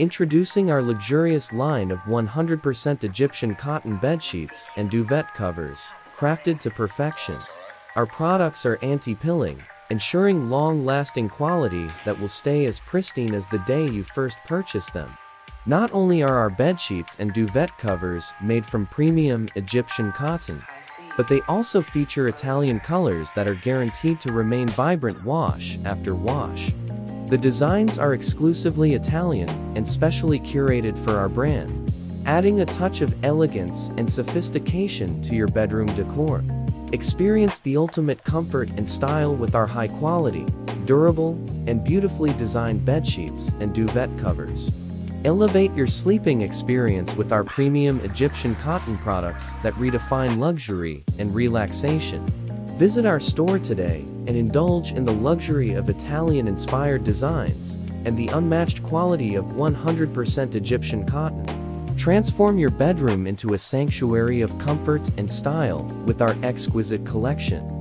Introducing our luxurious line of 100% Egyptian cotton bedsheets and duvet covers, crafted to perfection. Our products are anti-pilling, ensuring long-lasting quality that will stay as pristine as the day you first purchased them. Not only are our bedsheets and duvet covers made from premium Egyptian cotton, but they also feature Italian colors that are guaranteed to remain vibrant wash after wash. The designs are exclusively Italian and specially curated for our brand, adding a touch of elegance and sophistication to your bedroom decor. Experience the ultimate comfort and style with our high-quality, durable, and beautifully designed bedsheets and duvet covers. Elevate your sleeping experience with our premium Egyptian cotton products that redefine luxury and relaxation. Visit our store today and indulge in the luxury of Italian-inspired designs and the unmatched quality of 100% Egyptian cotton. Transform your bedroom into a sanctuary of comfort and style with our exquisite collection.